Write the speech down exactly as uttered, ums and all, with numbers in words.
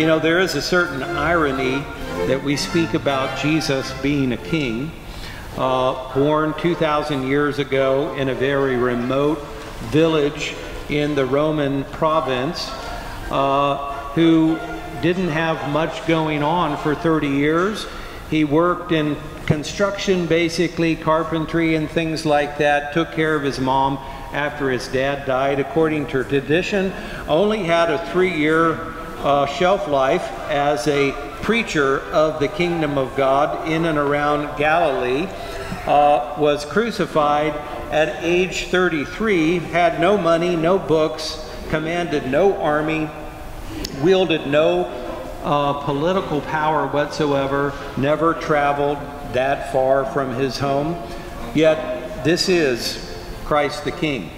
You know, there is a certain irony that we speak about Jesus being a king, uh, born two thousand years ago in a very remote village in the Roman province, uh, who didn't have much going on for thirty years. He worked in construction, basically, carpentry and things like that, took care of his mom after his dad died. According to tradition, only had a three-year uh, shelf life as a preacher of the kingdom of God in and around Galilee, uh, was crucified at age thirty-three, had no money, no books, commanded no army, wielded no uh, political power whatsoever, never traveled that far from his home. Yet this is Christ the King.